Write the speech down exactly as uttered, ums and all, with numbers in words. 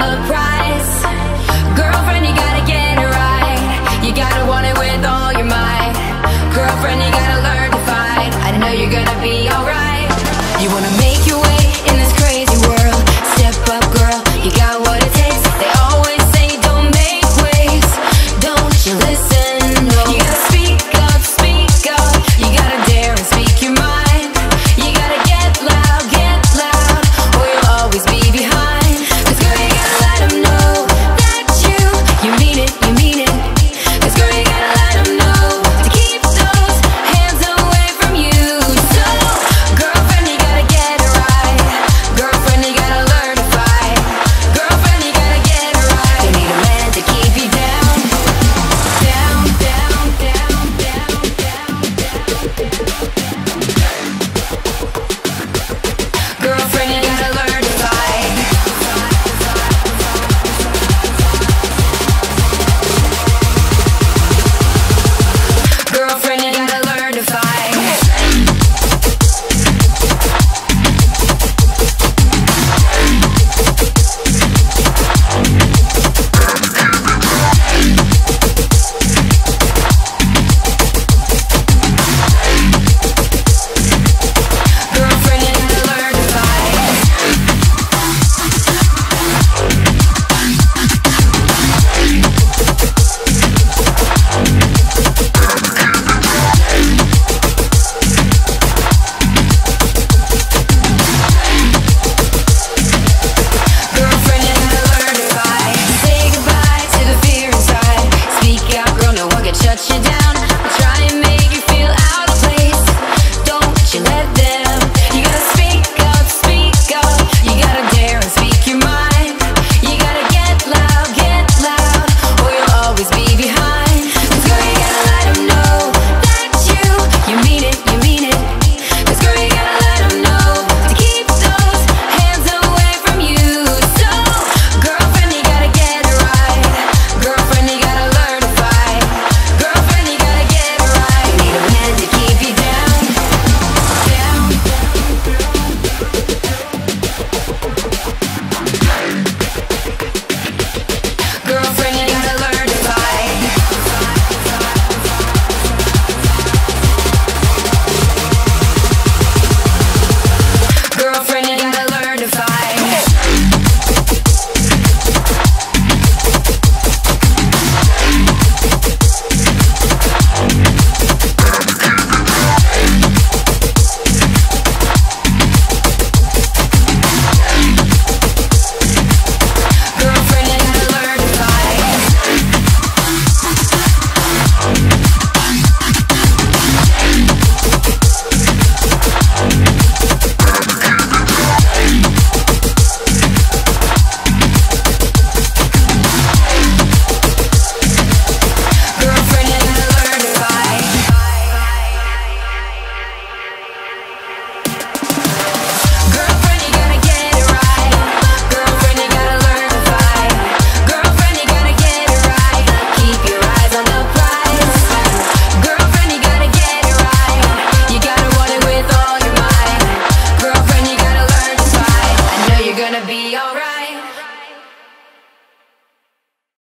of a price. Girlfriend, you gotta get it right. You gotta want it with all your might. Girlfriend, you gotta learn to fight. I know you're gonna be alright. You wanna make your way in this crazy world. Step up, girl, you got what it takes. They always say don't make waves. Don't you listen, no. You gotta speak up, speak up. You gotta dare and speak your mind. You gotta get loud, get loud, or you'll always be behind. Cause girl, you gotta let them know that you, you mean it, you mean it. Cause girl, you gotta let them know to keep those hands away from you. So, girlfriend, you gotta get it right. Girlfriend, you gotta learn to fight. Girlfriend, you gotta get it right. Don't need a man to keep you down. Down, down, down, down, down, down. Girlfriend, you gotta learn to fight. Girlfriend, you gotta learn to fight. Girlfriend, you gotta learn to fight. Girlfriend, you gotta learn to fight. Say goodbye to the fear inside. Speak out, girl, no one can shut you down.